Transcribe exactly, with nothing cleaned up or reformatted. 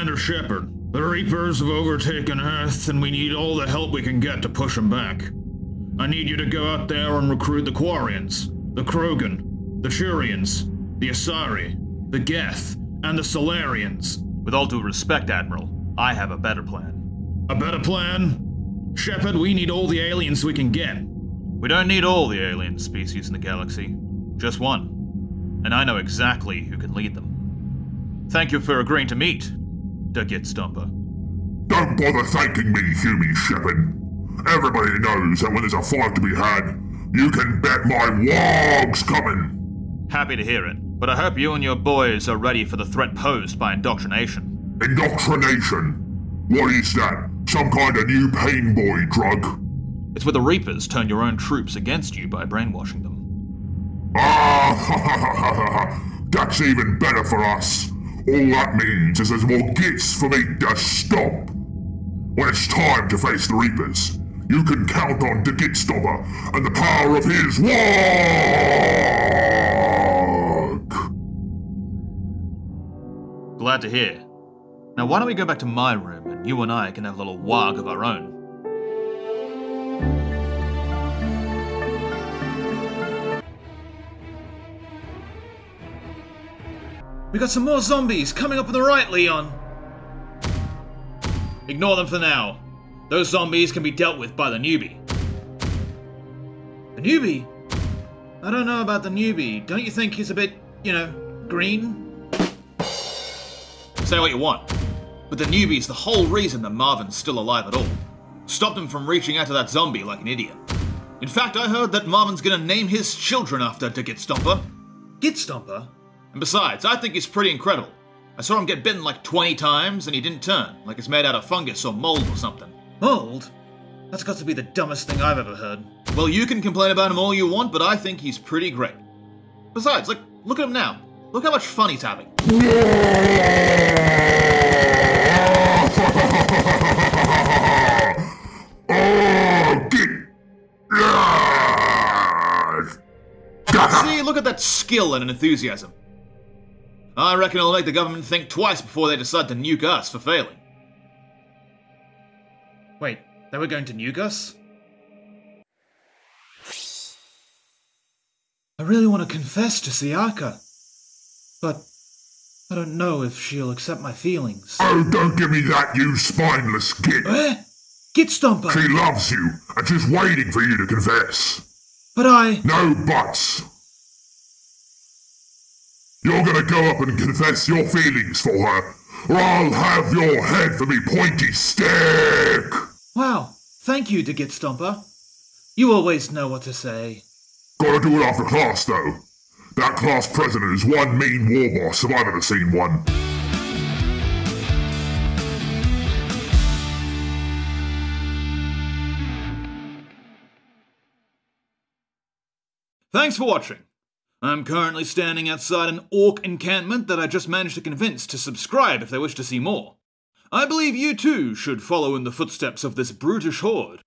Commander Shepard. The Reapers have overtaken Earth, and we need all the help we can get to push them back. I need you to go out there and recruit the Quarians, the Krogan, the Turians, the Asari, the Geth, and the Solarians. With all due respect, Admiral, I have a better plan. A better plan? Shepard, we need all the aliens we can get. We don't need all the alien species in the galaxy. Just one. And I know exactly who can lead them. Thank you for agreeing to meet, Da' GitStompa. Don't bother thanking me, Huey Shepard. Everybody knows that when there's a fight to be had, you can bet my warg's coming. Happy to hear it, but I hope you and your boys are ready for the threat posed by indoctrination. Indoctrination? What is that? Some kind of new pain boy drug? It's where the Reapers turn your own troops against you by brainwashing them. Ah, ha ha ha ha ha! That's even better for us! All that means is there's more gits for me to stop! When it's time to face the Reapers, you can count on Da' GitStompa and the power of his warg! Glad to hear. Now why don't we go back to my room and you and I can have a little warg of our own. We got some more zombies coming up on the right, Leon! Ignore them for now. Those zombies can be dealt with by the newbie. The newbie? I don't know about the newbie. Don't you think he's a bit, you know, green? Say what you want, but the newbie's the whole reason that Marvin's still alive at all. Stopped him from reaching out to that zombie like an idiot. In fact, I heard that Marvin's gonna name his children after Da' GitStompa. GitStompa? And besides, I think he's pretty incredible. I saw him get bitten like twenty times and he didn't turn, like it's made out of fungus or mold or something. Mold? That's got to be the dumbest thing I've ever heard. Well, you can complain about him all you want, but I think he's pretty great. Besides, like, look at him now. Look how much fun he's having. See, look at that skill and enthusiasm. I reckon it'll make the government think twice before they decide to nuke us for failing. Wait, they were going to nuke us? I really want to confess to Siaka, but I don't know if she'll accept my feelings. Oh, don't give me that, you spineless git! Eh? GitStompa! She loves you, and she's waiting for you to confess. But I... No buts! You're gonna go up and confess your feelings for her, or I'll have your head for me pointy stick! Wow, thank you, Da' GitStompa. You always know what to say. Gotta do it after class, though. That class president is one mean war boss if I've ever seen one. Thanks for watching. I'm currently standing outside an ork encampment that I just managed to convince to subscribe if they wish to see more. I believe you too should follow in the footsteps of this brutish horde